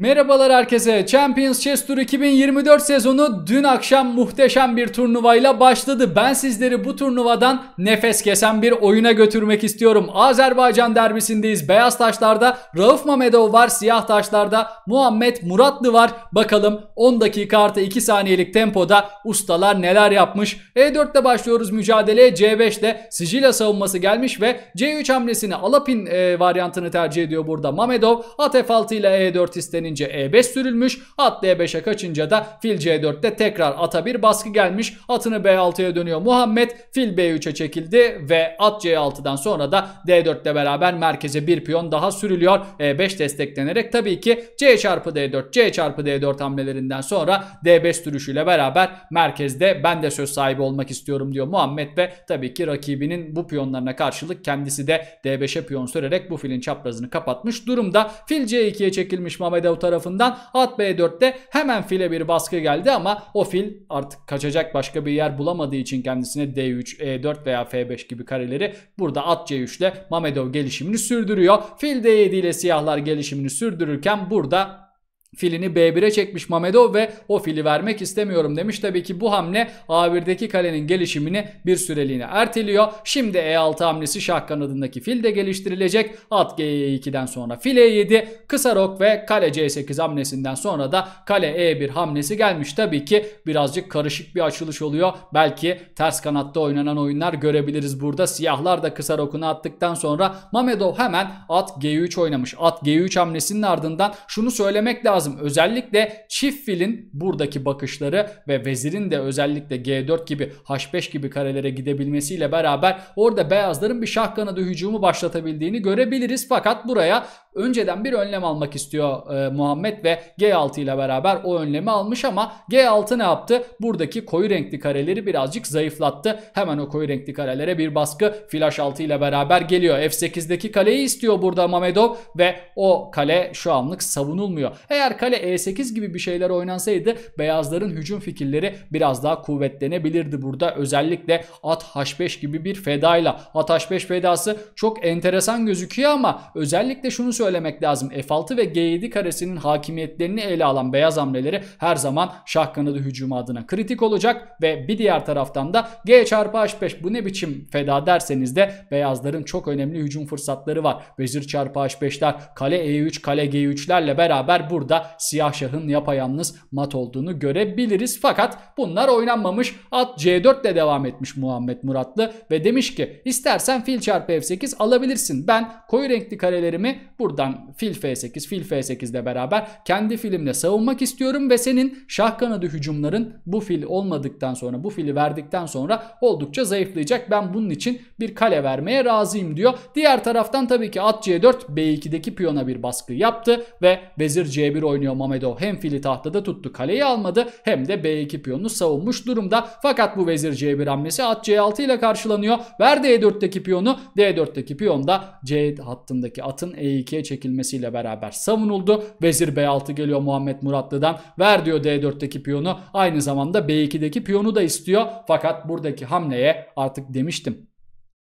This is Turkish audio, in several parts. Merhabalar herkese. Champions Chess Tour 2024 sezonu dün akşam muhteşem bir turnuvayla başladı. Ben sizleri bu turnuvadan nefes kesen bir oyuna götürmek istiyorum. Azerbaycan derbisindeyiz. Beyaz taşlarda Rauf Mamedov var. Siyah taşlarda Muhammed Muradlı var. Bakalım 10 dakika artı 2 saniyelik tempoda ustalar neler yapmış. E4'te başlıyoruz mücadeleye. C5'te Sicilya savunması gelmiş ve C3 hamlesini Alapin varyantını tercih ediyor burada Mamedov. At F6 ile E4 isteniyor. E5 sürülmüş. At D5'e kaçınca da fil C4'te tekrar ata bir baskı gelmiş. Atını B6'ya dönüyor Muhammed. Fil B3'e çekildi ve at C6'dan sonra da D4'le beraber merkeze bir piyon daha sürülüyor. E5 desteklenerek tabii ki C çarpı D4, C çarpı D4 hamlelerinden sonra D5 sürüşüyle beraber merkezde ben de söz sahibi olmak istiyorum diyor Muhammed ve tabii ki rakibinin bu piyonlarına karşılık kendisi de D5'e piyon sürerek bu filin çaprazını kapatmış durumda. Fil C2'ye çekilmiş Mamedov tarafından. At B4'te hemen file bir baskı geldi ama o fil artık kaçacak başka bir yer bulamadığı için kendisine D3, E4 veya F5 gibi kareleri burada at C3 ile Mamedov gelişimini sürdürüyor. Fil D7 ile siyahlar gelişimini sürdürürken burada filini B1'e çekmiş Mamedov ve o fili vermek istemiyorum demiş. Tabii ki bu hamle A1'deki kalenin gelişimini bir süreliğine erteliyor. Şimdi E6 hamlesi şah kanadındaki fil de geliştirilecek. At G2'den sonra fil E7, kısa rok ve kale C8 hamlesinden sonra da kale E1 hamlesi gelmiş. Tabii ki birazcık karışık bir açılış oluyor. Belki ters kanatta oynanan oyunlar görebiliriz burada. Siyahlar da kısa rokunu attıktan sonra Mamedov hemen at G3 oynamış. At G3 hamlesinin ardından şunu söylemek lazım. Özellikle çift filin buradaki bakışları ve vezirin de özellikle G4 gibi H5 gibi karelere gidebilmesiyle beraber orada beyazların bir şah kanadı hücumu başlatabildiğini görebiliriz. Fakat buraya önceden bir önlem almak istiyor Muhammed ve G6 ile beraber o önlemi almış ama G6 ne yaptı? Buradaki koyu renkli kareleri birazcık zayıflattı. Hemen o koyu renkli karelere bir baskı fil H6 ile beraber geliyor. F8'deki kaleyi istiyor burada Mamedov ve o kale şu anlık savunulmuyor. Eğer kale E8 gibi bir şeyler oynansaydı beyazların hücum fikirleri biraz daha kuvvetlenebilirdi burada. Özellikle at H5 gibi bir fedayla. At H5 fedası çok enteresan gözüküyor ama özellikle şunu söylemek lazım. F6 ve G7 karesinin hakimiyetlerini ele alan beyaz hamleleri her zaman şah kanadı hücumu adına kritik olacak ve bir diğer taraftan da G çarpı H5 bu ne biçim feda derseniz de beyazların çok önemli hücum fırsatları var. Vezir çarpı H5'ler, kale E3, kale G3'lerle beraber burada siyah şahın yapayalnız mat olduğunu görebiliriz. Fakat bunlar oynanmamış. At C4 ile devam etmiş Muhammed Muradlı ve demiş ki istersen fil çarpı F8 alabilirsin. Ben koyu renkli karelerimi buradan fil F8, fil F8 ile beraber kendi filimle savunmak istiyorum ve senin şah kanadı hücumların bu fil olmadıktan sonra, bu fili verdikten sonra oldukça zayıflayacak. Ben bunun için bir kale vermeye razıyım diyor. Diğer taraftan tabii ki at C4 B2'deki piyona bir baskı yaptı ve vezir C1 oynuyor Mamedov. Hem fili tahtada tuttu, kaleyi almadı, hem de B2 piyonunu savunmuş durumda. Fakat bu vezir C1 hamlesi at C6 ile karşılanıyor. Ver D4'teki piyonu. D4'teki piyon da C hattındaki atın E2'ye çekilmesiyle beraber savunuldu. Vezir B6 geliyor Muhammed Muradlı'dan. Ver diyor D4'teki piyonu. Aynı zamanda B2'deki piyonu da istiyor. Fakat buradaki hamleye artık demiştim.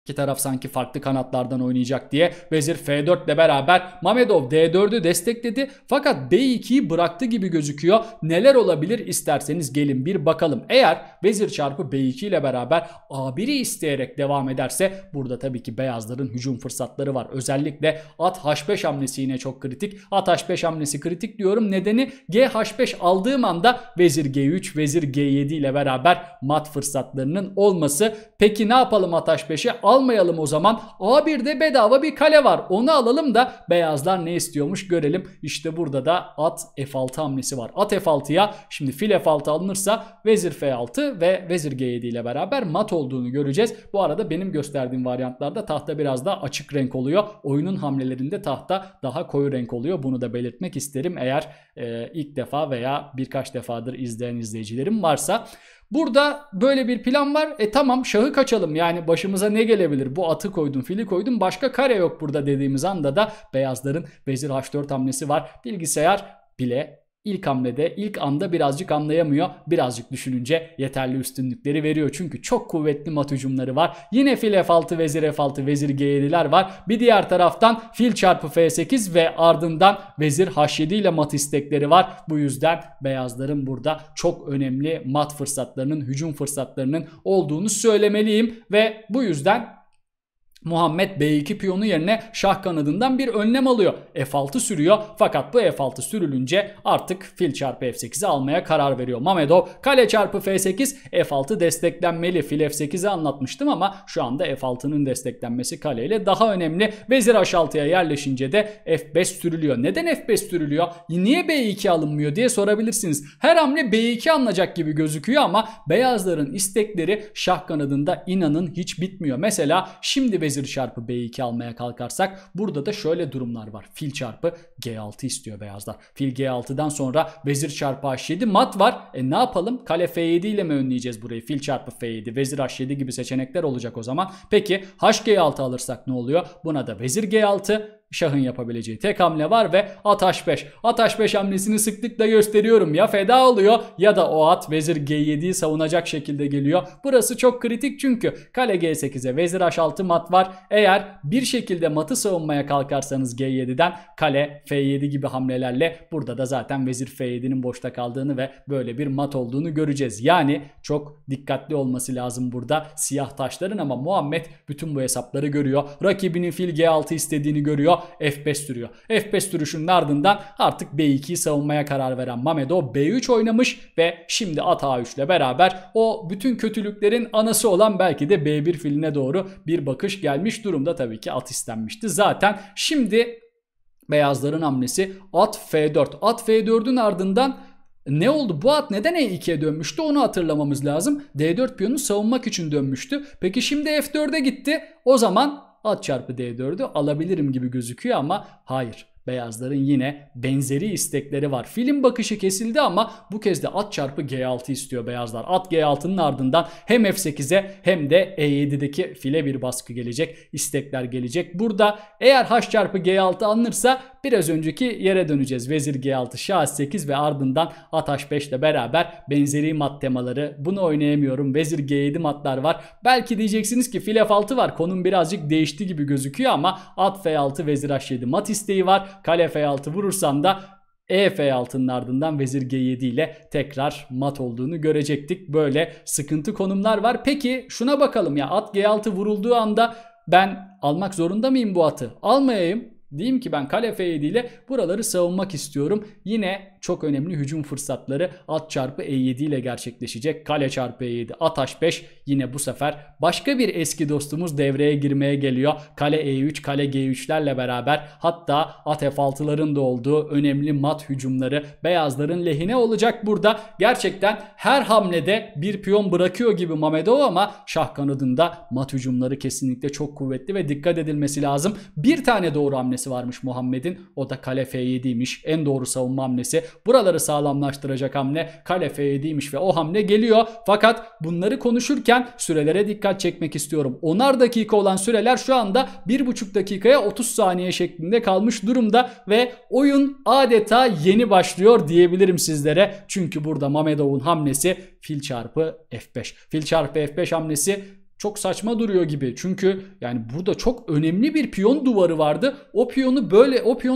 İki taraf sanki farklı kanatlardan oynayacak diye vezir F4 ile beraber Mamedov D4'ü destekledi fakat B2'yi bıraktı gibi gözüküyor. Neler olabilir isterseniz gelin bir bakalım. Eğer vezir çarpı B2 ile beraber A1'i isteyerek devam ederse burada tabii ki beyazların hücum fırsatları var. Özellikle at H5 hamlesi yine çok kritik. At H5 hamlesi kritik diyorum. Nedeni G H5 aldığım anda vezir G3, vezir G7 ile beraber mat fırsatlarının olması. Peki ne yapalım at H5'i? Almayalım o zaman. A1'de bedava bir kale var. Onu alalım da beyazlar ne istiyormuş görelim. İşte burada da at F6 hamlesi var. At F6'ya şimdi fil F6 alınırsa vezir F6 ve vezir G7 ile beraber mat olduğunu göreceğiz. Bu arada benim gösterdiğim varyantlarda tahta biraz daha açık renk oluyor. Oyunun hamlelerinde tahta daha koyu renk oluyor. Bunu da belirtmek isterim eğer ilk defa veya birkaç defadır izleyen izleyicilerim varsa. Burada böyle bir plan var. Tamam şahı kaçalım yani başımıza ne gelebilir? Bu atı koydum, fili koydum, başka kare yok burada dediğimiz anda da beyazların vezir H4 hamlesi var. Bilgisayar bile İlk hamlede, ilk anda birazcık anlayamıyor. Birazcık düşününce yeterli üstünlükleri veriyor. Çünkü çok kuvvetli mat hücumları var. Yine fil f6, vezir f6, vezir g7'ler var. Bir diğer taraftan fil çarpı f8 ve ardından vezir h7 ile mat istekleri var. Bu yüzden beyazların burada çok önemli mat fırsatlarının, hücum fırsatlarının olduğunu söylemeliyim. Ve bu yüzden Muhammed B2 piyonu yerine şah kanadından bir önlem alıyor. F6 sürüyor, fakat bu F6 sürülünce artık fil çarpı F8'i almaya karar veriyor Mamedov. Kale çarpı F8, F6 desteklenmeli. Fil F8'i anlatmıştım ama şu anda F6'nın desteklenmesi kaleyle daha önemli. Vezir H6'ya yerleşince de F5 sürülüyor. Neden F5 sürülüyor? Niye B2 alınmıyor diye sorabilirsiniz. Her hamle B2 alınacak gibi gözüküyor ama beyazların istekleri şah kanadında inanın hiç bitmiyor. Mesela şimdi vezir çarpı B2 almaya kalkarsak burada da şöyle durumlar var. Fil çarpı G6 istiyor beyazlar. Fil G6'dan sonra vezir çarpı H7 mat var. E ne yapalım? Kale F7 ile mi önleyeceğiz burayı? Fil çarpı F7, vezir H7 gibi seçenekler olacak o zaman. Peki HG6 alırsak ne oluyor? Buna da vezir G6, şahın yapabileceği tek hamle var ve at H5. At H5 hamlesini sıklıkla gösteriyorum. Ya feda oluyor ya da o at vezir G7'yi savunacak şekilde geliyor. Burası çok kritik çünkü kale G8'e vezir H6 mat var. Eğer bir şekilde matı savunmaya kalkarsanız G7'den kale F7 gibi hamlelerle burada da zaten vezir F7'nin boşta kaldığını ve böyle bir mat olduğunu göreceğiz. Yani çok dikkatli olması lazım burada siyah taşların ama Muhammed bütün bu hesapları görüyor. Rakibinin fil G6 istediğini görüyor. F5 sürüyor. F5 sürüşünün ardından artık B2'yi savunmaya karar veren Mamedov B3 oynamış ve şimdi at A3 ile beraber o bütün kötülüklerin anası olan belki de B1 filine doğru bir bakış gelmiş durumda. Tabii ki at istenmişti zaten. Şimdi beyazların hamlesi at F4. At F4'ün ardından ne oldu? Bu at neden E2'ye dönmüştü? Onu hatırlamamız lazım. D4 piyonu savunmak için dönmüştü. Peki şimdi F4'e gitti. O zaman at çarpı D4'ü alabilirim gibi gözüküyor ama hayır. Beyazların yine benzeri istekleri var. Filin bakışı kesildi ama bu kez de at çarpı G6 istiyor beyazlar. At G6'nın ardından hem F8'e hem de E7'deki file bir baskı gelecek. İstekler gelecek. Burada eğer H çarpı G6 alınırsa biraz önceki yere döneceğiz. Vezir G6, şah H8 ve ardından at H5 ile beraber benzeri mat temaları. Bunu oynayamıyorum. Vezir G7 matlar var. Belki diyeceksiniz ki fil F6 var. Konum birazcık değişti gibi gözüküyor ama at F6, vezir H7 mat isteği var. Kale F6 vurursam da F6'nın ardından vezir G7 ile tekrar mat olduğunu görecektik. Böyle sıkıntı konumlar var. Peki şuna bakalım ya, at G6 vurulduğu anda ben almak zorunda mıyım bu atı? Almayayım. Diyeyim ki ben kale F7 ile buraları savunmak istiyorum. Yine çok önemli hücum fırsatları at çarpı E7 ile gerçekleşecek. Kale çarpı E7, at H5, yine bu sefer başka bir eski dostumuz devreye girmeye geliyor. Kale E3, kale G3'lerle beraber hatta at F6'ların da olduğu önemli mat hücumları beyazların lehine olacak burada. Gerçekten her hamlede bir piyon bırakıyor gibi Mamedov ama şah kanadında mat hücumları kesinlikle çok kuvvetli ve dikkat edilmesi lazım. Bir tane doğru hamlesi varmış Muhammed'in. O da kale F7'ymiş. En doğru savunma hamlesi. Buraları sağlamlaştıracak hamle kale F7'ymiş ve o hamle geliyor. Fakat bunları konuşurken sürelere dikkat çekmek istiyorum. 10'ar dakika olan süreler şu anda 1,5 dakikaya 30 saniye şeklinde kalmış durumda ve oyun adeta yeni başlıyor diyebilirim sizlere. Çünkü burada Mamedov'un hamlesi fil çarpı F5. Fil çarpı F5 hamlesi çok saçma duruyor gibi. Çünkü yani burada çok önemli bir piyon duvarı vardı. O piyon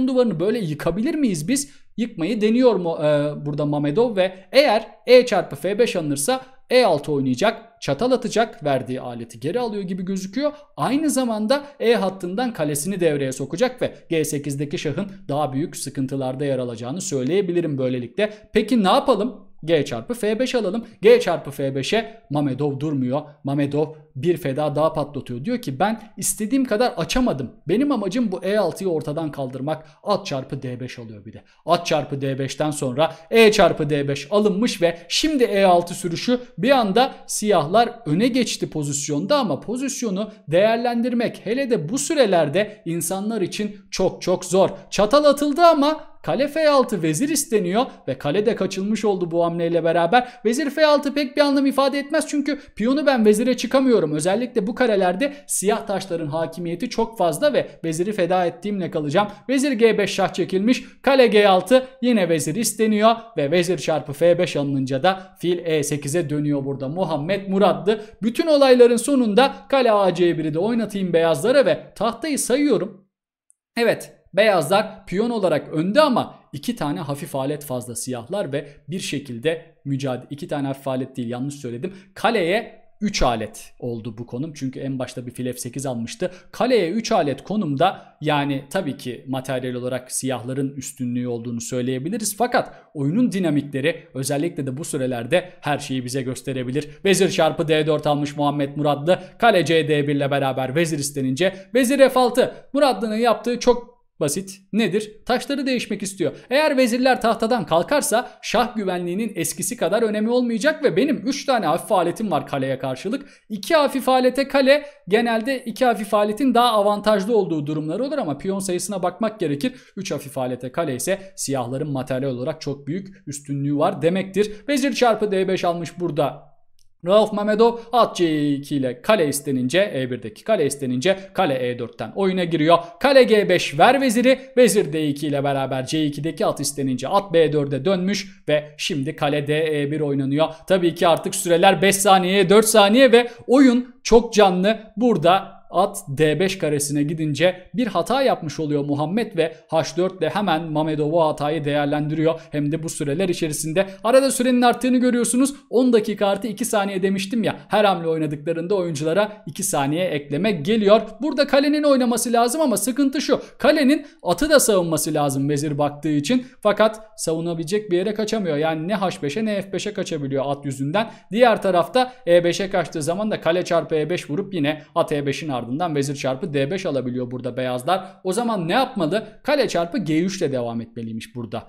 duvarını böyle yıkabilir miyiz biz? Yıkmayı deniyor mu burada Mamedov ve eğer E çarpı F5 alınırsa E6 oynayacak, çatal atacak, verdiği aleti geri alıyor gibi gözüküyor. Aynı zamanda E hattından kalesini devreye sokacak ve G8'deki şahın daha büyük sıkıntılarda yer alacağını söyleyebilirim böylelikle. Peki ne yapalım? G çarpı F5 alalım. G çarpı F5'e Mamedov durmuyor. Mamedov bir feda daha patlatıyor. Diyor ki ben istediğim kadar açamadım. Benim amacım bu E6'yı ortadan kaldırmak. At çarpı D5 alıyor bir de. At çarpı D5'ten sonra E çarpı D5 alınmış ve şimdi E6 sürüşü bir anda siyahlar öne geçti pozisyonda ama pozisyonu değerlendirmek hele de bu sürelerde insanlar için çok çok zor. Çatal atıldı ama kale f6 vezir isteniyor ve kale de kaçılmış oldu bu hamleyle beraber. Vezir f6 pek bir anlam ifade etmez çünkü piyonu ben vezire çıkamıyorum. Özellikle bu karelerde siyah taşların hakimiyeti çok fazla ve veziri feda ettiğimle kalacağım. Vezir g5 şah çekilmiş. Kale g6, yine vezir isteniyor ve vezir çarpı f5 alınınca da fil e8'e dönüyor burada Muhammed Muradlı. Bütün olayların sonunda kale ac1'i de oynatayım beyazlara ve tahtayı sayıyorum. Evet, beyazlar piyon olarak önde ama iki tane hafif alet fazla siyahlar ve bir şekilde mücadele, iki tane hafif alet değil, yanlış söyledim. Kaleye 3 alet oldu bu konum. Çünkü en başta bir fil f8 almıştı. Kaleye 3 alet konumda, yani tabii ki materyal olarak siyahların üstünlüğü olduğunu söyleyebiliriz. Fakat oyunun dinamikleri özellikle de bu sürelerde her şeyi bize gösterebilir. Vezir çarpı d4 almış Muhammed Muradlı. Kale cd1 ile beraber vezir istenince vezir f6. Muradlı'nın yaptığı çok basit. Nedir? Taşları değişmek istiyor. Eğer vezirler tahtadan kalkarsa şah güvenliğinin eskisi kadar önemi olmayacak ve benim 3 tane hafif aletim var kaleye karşılık. 2 hafif alete kale, genelde 2 hafif aletin daha avantajlı olduğu durumlar olur ama piyon sayısına bakmak gerekir. 3 hafif alete kale ise siyahların materyal olarak çok büyük üstünlüğü var demektir. Vezir çarpı d5 almış burada Rauf Mamedov. At c2 ile kale istenince, e1'deki kale istenince kale e4'ten oyuna giriyor. Kale g5 ver veziri. Vezir d2 ile beraber c2'deki at istenince at b4'e dönmüş ve şimdi kale d1 oynanıyor. Tabii ki artık süreler 5 saniyeye 4 saniye ve oyun çok canlı. Burada at d5 karesine gidince bir hata yapmış oluyor Muhammed ve h4 ile hemen Mamedov o hatayı değerlendiriyor. Hem de bu süreler içerisinde. Arada sürenin arttığını görüyorsunuz. 10 dakika artı 2 saniye demiştim ya. Her hamle oynadıklarında oyunculara 2 saniye ekleme geliyor. Burada kalenin oynaması lazım ama sıkıntı şu: kalenin atı da savunması lazım vezir baktığı için. Fakat savunabilecek bir yere kaçamıyor. Yani ne h5'e ne f5'e kaçabiliyor at yüzünden. Diğer tarafta e5'e kaçtığı zaman da kale çarpı e5 vurup yine at e5'in ardından vezir çarpı d5 alabiliyor burada beyazlar. O zaman ne yapmalı? Kale çarpı g3 ile devam etmeliymiş burada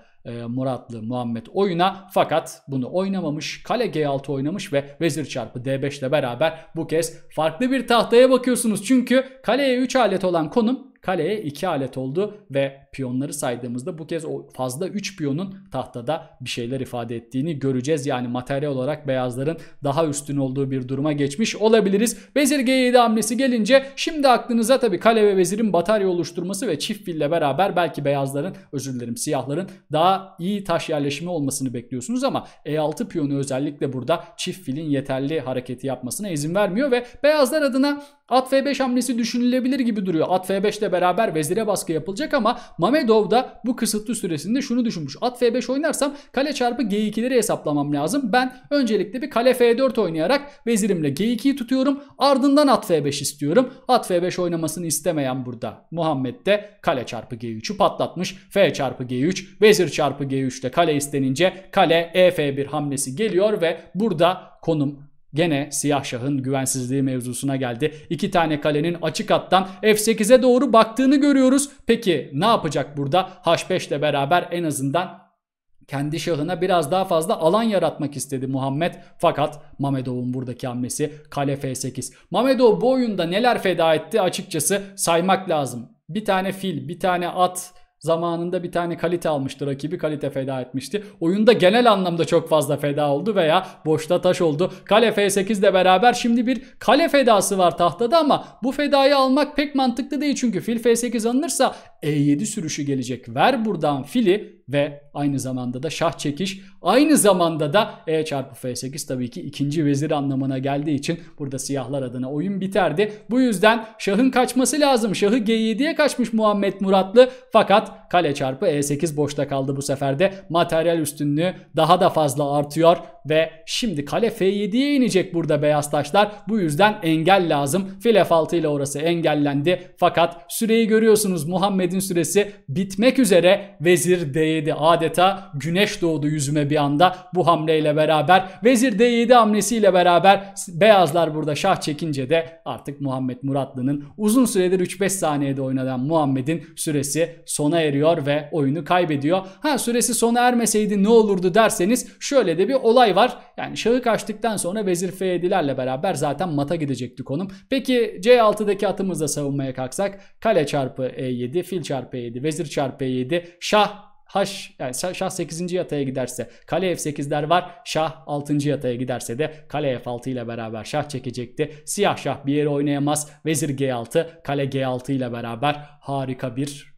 Muradlı Muhammed oyuna. Fakat bunu oynamamış. Kale g6 oynamış ve vezir çarpı d5 ile beraber bu kez farklı bir tahtaya bakıyorsunuz. Çünkü kaleye 3 alet olan konum kaleye 2 alet oldu ve piyonları saydığımızda bu kez o fazla 3 piyonun tahtada bir şeyler ifade ettiğini göreceğiz. Yani materyal olarak beyazların daha üstün olduğu bir duruma geçmiş olabiliriz. Vezir g7 hamlesi gelince şimdi aklınıza tabii kale ve vezirin batarya oluşturması ve çift fille beraber belki beyazların, özür dilerim siyahların daha iyi taş yerleşimi olmasını bekliyorsunuz ama e6 piyonu özellikle burada çift filin yeterli hareketi yapmasına izin vermiyor ve beyazlar adına at f5 hamlesi düşünülebilir gibi duruyor. At f5 ile beraber vezire baskı yapılacak ama Mamedov da bu kısıtlı süresinde şunu düşünmüş: at f5 oynarsam kale çarpı g2'leri hesaplamam lazım. Ben öncelikle bir kale f4 oynayarak vezirimle g2'yi tutuyorum. Ardından at f5 istiyorum. At f5 oynamasını istemeyen burada Muhammed de kale çarpı g3'ü patlatmış. F çarpı g3, vezir çarpı g3 ile kale istenince kale ef1 hamlesi geliyor ve burada konum gene siyah şahın güvensizliği mevzusuna geldi. İki tane kalenin açık hattan f8'e doğru baktığını görüyoruz. Peki ne yapacak burada? h5 ile beraber en azından kendi şahına biraz daha fazla alan yaratmak istedi Muhammed. Fakat Mamedov'un buradaki hamlesi kale f8. Mamedov bu oyunda neler feda etti açıkçası saymak lazım. Bir tane fil, bir tane at, zamanında bir tane kalite almıştı, rakibi kalite feda etmişti. Oyunda genel anlamda çok fazla feda oldu veya boşta taş oldu. Kale f8 ile beraber şimdi bir kale fedası var tahtada ama bu fedayı almak pek mantıklı değil. Çünkü fil f8 alınırsa e7 sürüşü gelecek. Ver buradan fili ve aynı zamanda da şah çekiş. Aynı zamanda da e çarpı f8 tabii ki ikinci vezir anlamına geldiği için burada siyahlar adına oyun biterdi. Bu yüzden şahın kaçması lazım. Şahı g7'ye kaçmış Muhammed Muradlı. Fakat kale çarpı e8 boşta kaldı bu sefer de. Materyal üstünlüğü daha da fazla artıyor ve şimdi kale f7'ye inecek burada beyaz taşlar. Bu yüzden engel lazım. Fil f6 ile orası engellendi. Fakat süreyi görüyorsunuz. Muhammed'in süresi bitmek üzere. Vezir d7, adeta güneş doğdu yüzüme bir anda bu hamleyle beraber. Vezir d7 hamlesiyle beraber beyazlar burada şah çekince de artık Muhammed Muradlı'nın uzun süredir 3-5 saniyede oynanan Muhammed'in süresi sona eriyor ve oyunu kaybediyor. Ha, süresi sona ermeseydi ne olurdu derseniz şöyle de bir olay var. Yani şahı kaçtıktan sonra vezir f7'lerle beraber zaten mata gidecekti konum. Peki c6'daki atımızla savunmaya kalksak kale çarpı e7, fil çarpı e7, vezir çarpı e7, şah H, yani şah 8. yataya giderse kale f8'ler var. Şah 6. yataya giderse de kale f6 ile beraber şah çekecekti. Siyah şah bir yere oynayamaz. Vezir g6, kale g6 ile beraber harika bir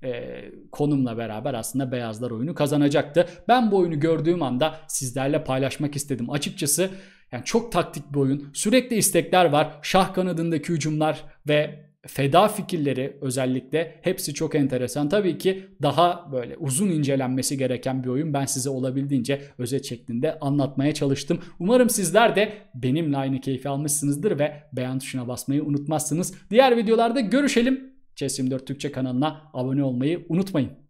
konumla beraber aslında beyazlar oyunu kazanacaktı. Ben bu oyunu gördüğüm anda sizlerle paylaşmak istedim. Açıkçası yani çok taktik bir oyun. Sürekli istekler var. Şah kanadındaki hücumlar ve feda fikirleri özellikle hepsi çok enteresan. Tabii ki daha böyle uzun incelenmesi gereken bir oyun. Ben size olabildiğince özet şeklinde anlatmaya çalıştım. Umarım sizler de benimle aynı keyfi almışsınızdır ve beğen tuşuna basmayı unutmazsınız. Diğer videolarda görüşelim. chess24 Türkçe kanalına abone olmayı unutmayın.